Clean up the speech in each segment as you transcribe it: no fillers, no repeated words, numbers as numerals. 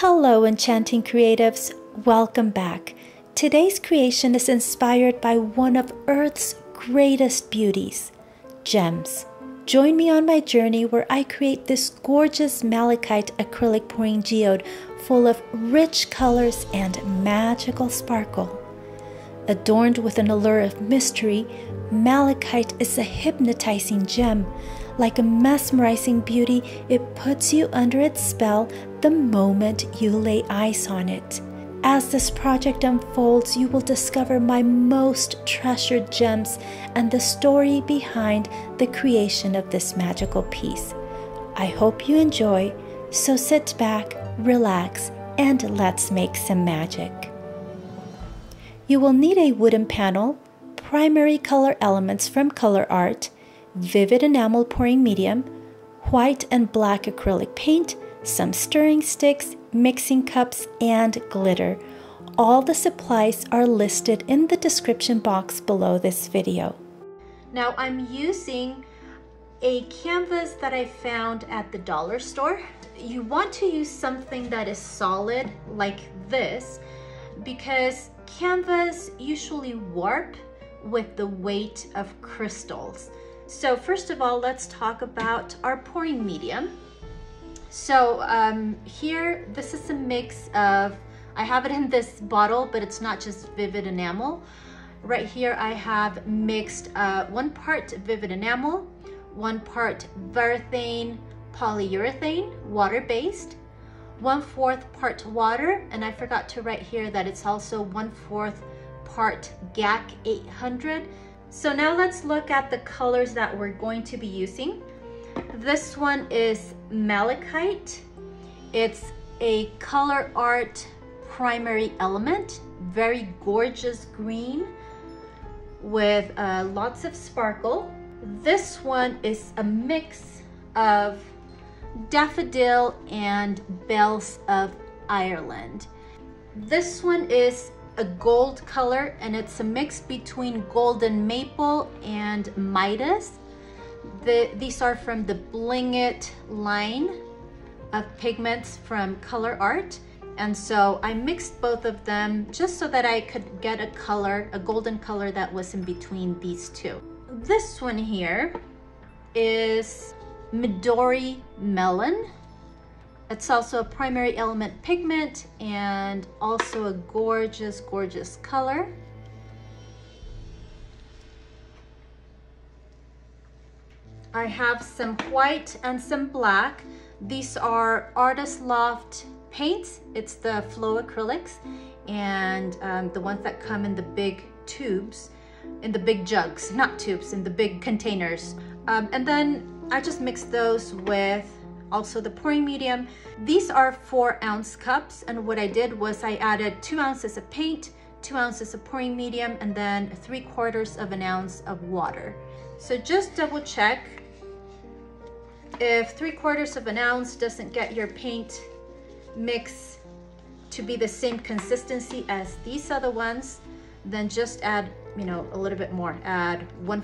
Hello Enchanting Creatives, welcome back. Today's creation is inspired by one of Earth's greatest beauties, gems. Join me on my journey where I create this gorgeous malachite acrylic pouring geode full of rich colors and magical sparkle. Adorned with an allure of mystery, malachite is a hypnotizing gem. Like a mesmerizing beauty, it puts you under its spell the moment you lay eyes on it. As this project unfolds, you will discover my most treasured gems and the story behind the creation of this magical piece. I hope you enjoy, so sit back, relax, and let's make some magic. You will need a wooden panel, primary color elements from Color Art, vivid enamel pouring medium, white and black acrylic paint, some stirring sticks, mixing cups, and glitter. All the supplies are listed in the description box below this video. Now I'm using a canvas that I found at the dollar store. You want to use something that is solid like this because canvas usually warp with the weight of crystals. So first of all, let's talk about our pouring medium. So here, this is a mix of, I have it in this bottle, but it's not just vivid enamel. Right here, I have mixed one part vivid enamel, one part Varathane polyurethane, water-based, 1/4 part water, and I forgot to write here that it's also 1/4 part GAC 800. So now let's look at the colors that we're going to be using. This one is malachite. It's a Color Art primary element, very gorgeous green with lots of sparkle. This one is a mix of Daffodil and Bells of Ireland. This one is a gold color, and it's a mix between Golden Maple and Midas. These are from the Bling It line of pigments from Color Art, and so I mixed both of them just so that I could get a color, a golden color that was in between these two. This one here is Midori Melon. It's also a primary element pigment and also a gorgeous, gorgeous color. I have some white and some black. These are Artist Loft paints. It's the flow acrylics and the ones that come in the big tubes, in the big jugs, not tubes, in the big containers. And then I just mix those with also the pouring medium. These are 4-ounce cups, and what I did was I added 2 ounces of paint, 2 ounces of pouring medium, and then 3/4 of an ounce of water. So just double check if 3/4 of an ounce doesn't get your paint mix to be the same consistency as these other ones, then just add, you know, a little bit more. Add 1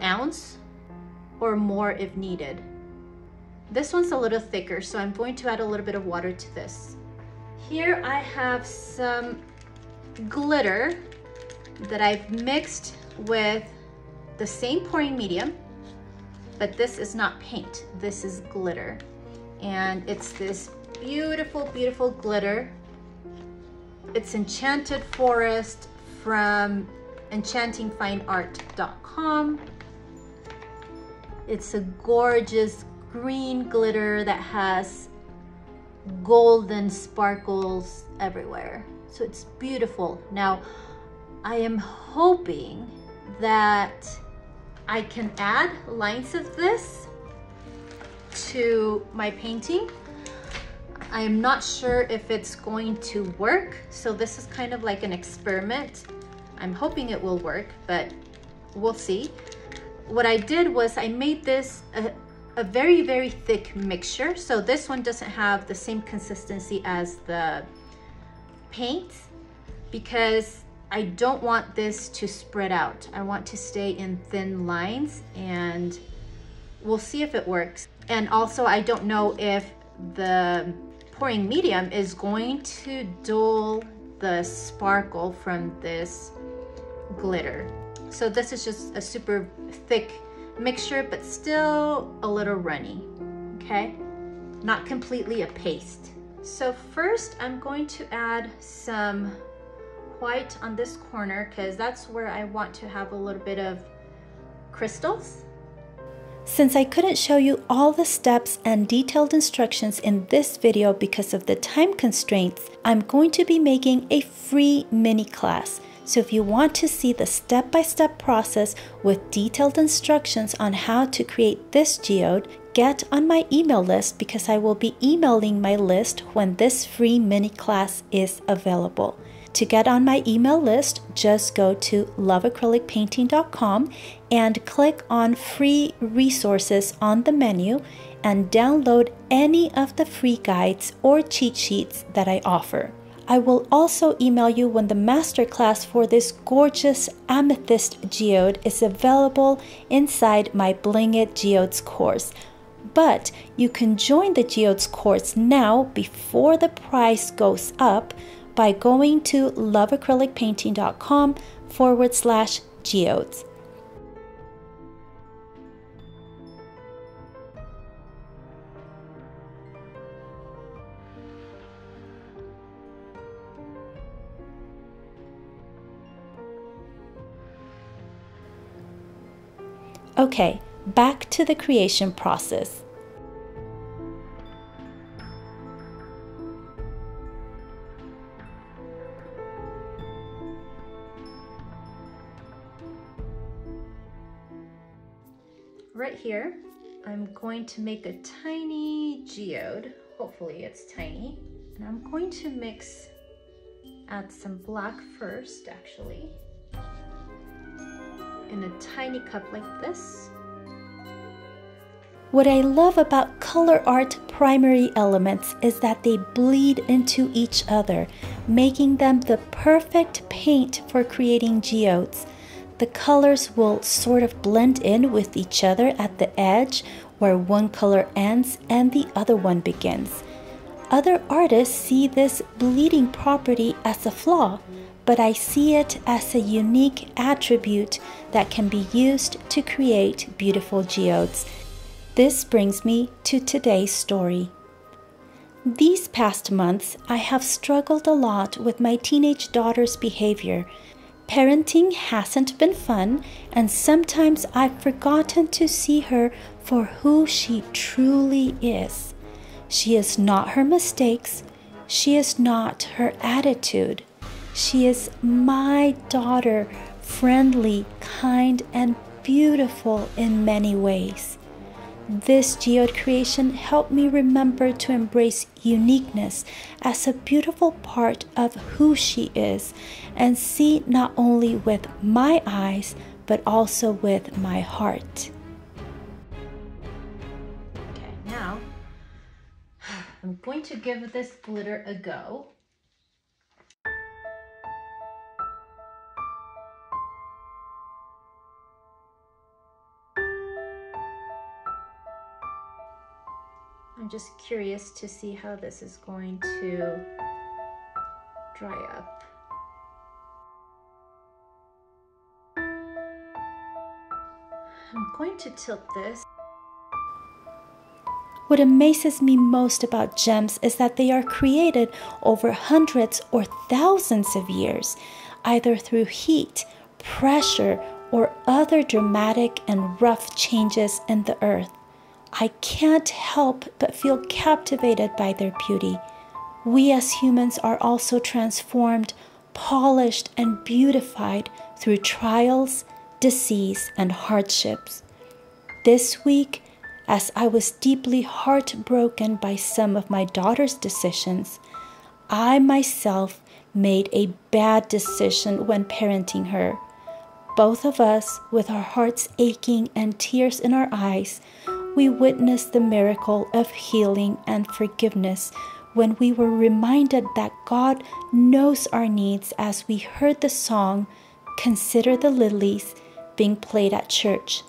ounce or more if needed. This one's a little thicker, so I'm going to add a little bit of water to this. Here I have some glitter that I've mixed with the same pouring medium, but this is not paint, this is glitter. And it's this beautiful, beautiful glitter. It's Enchanting Forest from EnchantingFineArt.com. It's a gorgeous green glitter that has golden sparkles everywhere. So it's beautiful. Now, I am hoping that I can add lines of this to my painting. I am not sure if it's going to work. So this is kind of like an experiment. I'm hoping it will work, but we'll see. What I did was I made this a very, very thick mixture. So this one doesn't have the same consistency as the paint because I don't want this to spread out. I want to stay in thin lines, and we'll see if it works. And also I don't know if the pouring medium is going to dull the sparkle from this glitter. So this is just a super thick mixture, but still a little runny, okay? Not completely a paste. So first I'm going to add some white on this corner because that's where I want to have a little bit of crystals. Since I couldn't show you all the steps and detailed instructions in this video because of the time constraints, I'm going to be making a free mini class. So if you want to see the step-by-step process with detailed instructions on how to create this geode, get on my email list because I will be emailing my list when this free mini class is available. To get on my email list, just go to loveacrylicpainting.com and click on free resources on the menu and download any of the free guides or cheat sheets that I offer. I will also email you when the masterclass for this gorgeous amethyst geode is available inside my Bling It Geodes course. But you can join the geodes course now before the price goes up by going to loveacrylicpainting.com/geodes. Okay, back to the creation process. Right here, I'm going to make a tiny geode. Hopefully it's tiny. And I'm going to mix, add some black first actually, in a tiny cup like this. What I love about color art primary elements is that they bleed into each other, making them the perfect paint for creating geodes. The colors will sort of blend in with each other at the edge where one color ends and the other one begins. Other artists see this bleeding property as a flaw, but I see it as a unique attribute that can be used to create beautiful geodes. This brings me to today's story. These past months, I have struggled a lot with my teenage daughter's behavior. Parenting hasn't been fun, and sometimes I've forgotten to see her for who she truly is. She is not her mistakes. She is not her attitude. She is my daughter, friendly, kind, and beautiful in many ways. This geode creation helped me remember to embrace uniqueness as a beautiful part of who she is and see not only with my eyes, but also with my heart. Okay, now I'm going to give this glitter a go. Just curious to see how this is going to dry up. I'm going to tilt this. What amazes me most about gems is that they are created over hundreds or thousands of years, either through heat, pressure, or other dramatic and rough changes in the earth. I can't help but feel captivated by their beauty. We as humans are also transformed, polished, and beautified through trials, disease, and hardships. This week, as I was deeply heartbroken by some of my daughter's decisions, I myself made a bad decision when parenting her. Both of us, with our hearts aching and tears in our eyes, we witnessed the miracle of healing and forgiveness when we were reminded that God knows our needs as we heard the song, "Consider the Lilies," being played at church.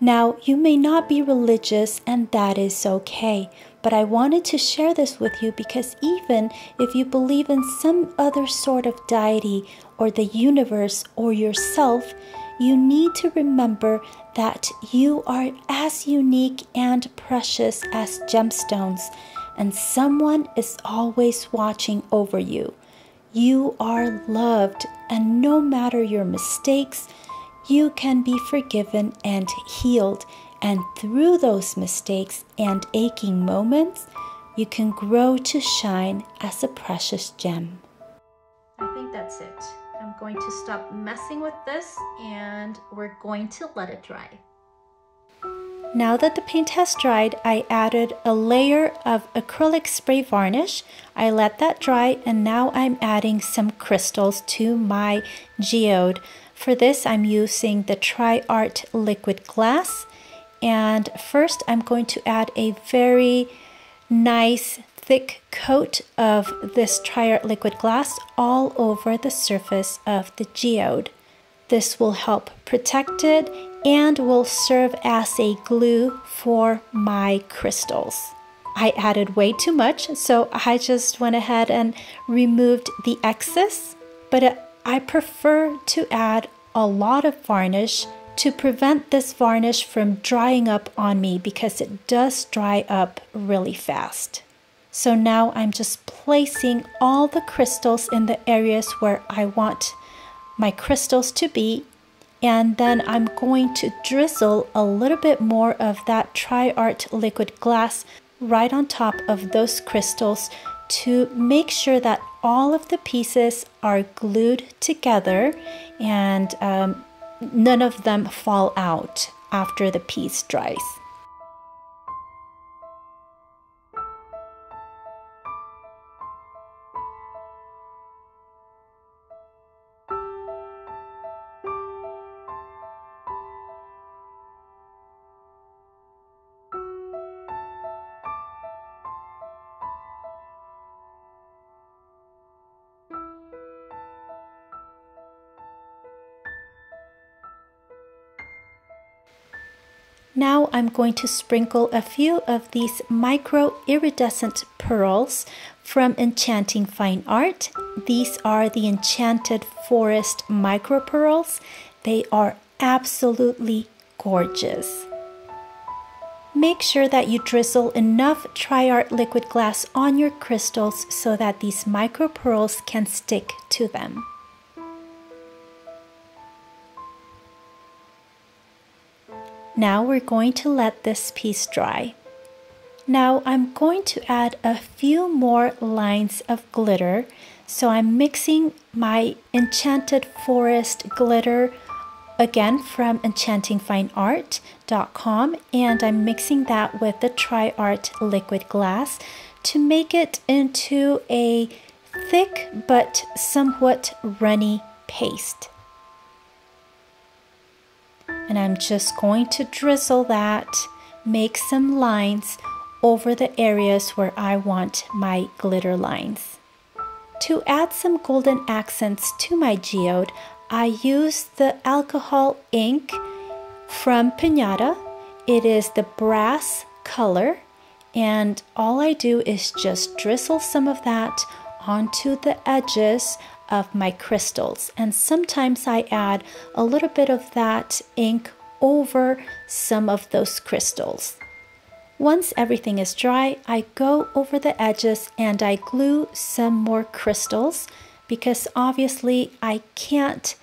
Now, you may not be religious, and that is okay, but I wanted to share this with you because even if you believe in some other sort of deity or the universe or yourself, you need to remember that you are as unique and precious as gemstones, and someone is always watching over you. You are loved, and no matter your mistakes, you can be forgiven and healed, and through those mistakes and aching moments, you can grow to shine as a precious gem. I think that's it. I'm going to stop messing with this and we're going to let it dry. Now that the paint has dried, I added a layer of acrylic spray varnish. I let that dry and now I'm adding some crystals to my geode. For this, I'm using the Tri Art Liquid Glass. And first, I'm going to add a very nice thick coat of this Tri Art Liquid Glass all over the surface of the geode. This will help protect it and will serve as a glue for my crystals. I added way too much, so I just went ahead and removed the excess, but I prefer to add a lot of varnish to prevent this varnish from drying up on me because it does dry up really fast. So now I'm just placing all the crystals in the areas where I want my crystals to be, and then I'm going to drizzle a little bit more of that Tri Art Liquid Glass right on top of those crystals to make sure that all of the pieces are glued together and none of them fall out after the piece dries. Now I'm going to sprinkle a few of these micro iridescent pearls from Enchanting Fine Art. These are the Enchanting Forest Micro Pearls. They are absolutely gorgeous. Make sure that you drizzle enough Tri Art Liquid Glass on your crystals so that these micro pearls can stick to them. Now we're going to let this piece dry. Now I'm going to add a few more lines of glitter. So I'm mixing my Enchanting Forest glitter again from EnchantingFineArt.com, and I'm mixing that with the Tri Art Liquid Glass to make it into a thick but somewhat runny paste. And I'm just going to drizzle that, make some lines over the areas where I want my glitter lines. To add some golden accents to my geode, I use the alcohol ink from Pinata. It is the brass color, and all I do is just drizzle some of that onto the edges of my crystals, and sometimes I add a little bit of that ink over some of those crystals. Once everything is dry, I go over the edges and I glue some more crystals because obviously I can't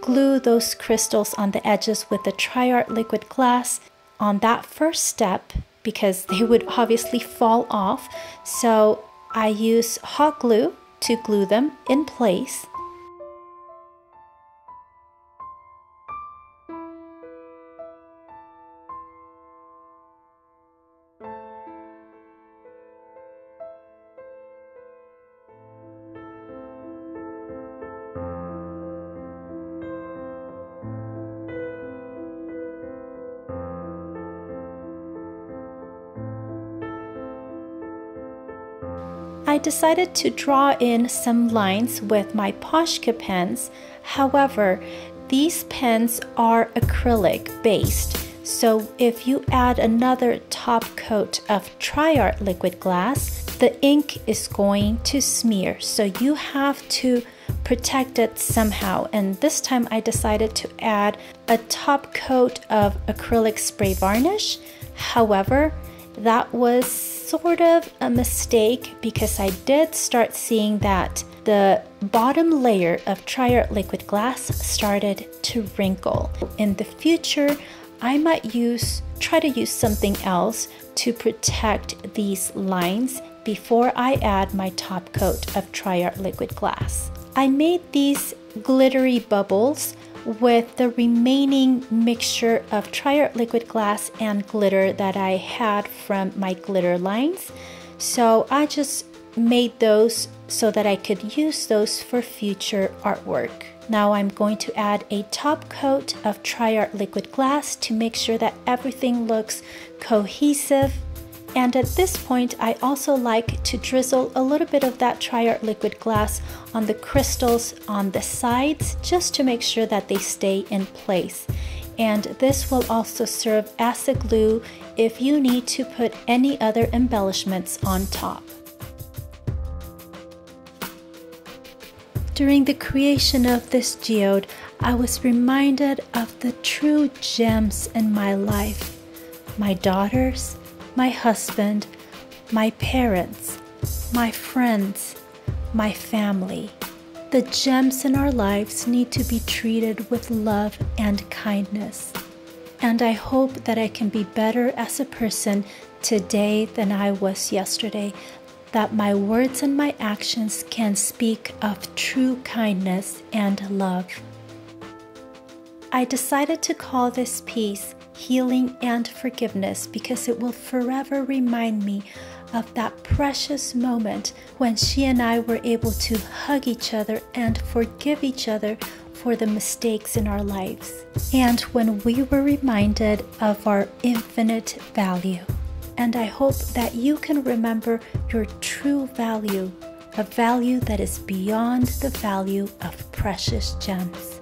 glue those crystals on the edges with the Tri Art Liquid Glass on that first step because they would obviously fall off, so I use hot glue to glue them in place. I decided to draw in some lines with my Posca pens. However, these pens are acrylic based, So if you add another top coat of Tri Art liquid glass, the ink is going to smear. So you have to protect it somehow. And this time I decided to add a top coat of acrylic spray varnish. However, that was sort of a mistake because I did start seeing that the bottom layer of Tri Art liquid glass started to wrinkle. In the future, I might try to use something else to protect these lines before I add my top coat of Tri Art liquid glass. I made these glittery bubbles with the remaining mixture of Tri Art liquid glass and glitter that I had from my glitter lines. So I just made those so that I could use those for future artwork. Now I'm going to add a top coat of Tri Art liquid glass to make sure that everything looks cohesive. And at this point, I also like to drizzle a little bit of that Tri Art liquid glass on the crystals on the sides, just to make sure that they stay in place. And this will also serve as a glue if you need to put any other embellishments on top. During the creation of this geode, I was reminded of the true gems in my life. My daughters, my husband, my parents, my friends, my family. The gems in our lives need to be treated with love and kindness. And I hope that I can be better as a person today than I was yesterday. That my words and my actions can speak of true kindness and love. I decided to call this piece Healing and Forgiveness because it will forever remind me of that precious moment when she and I were able to hug each other and forgive each other for the mistakes in our lives, and when we were reminded of our infinite value. And I hope that you can remember your true value, a value that is beyond the value of precious gems.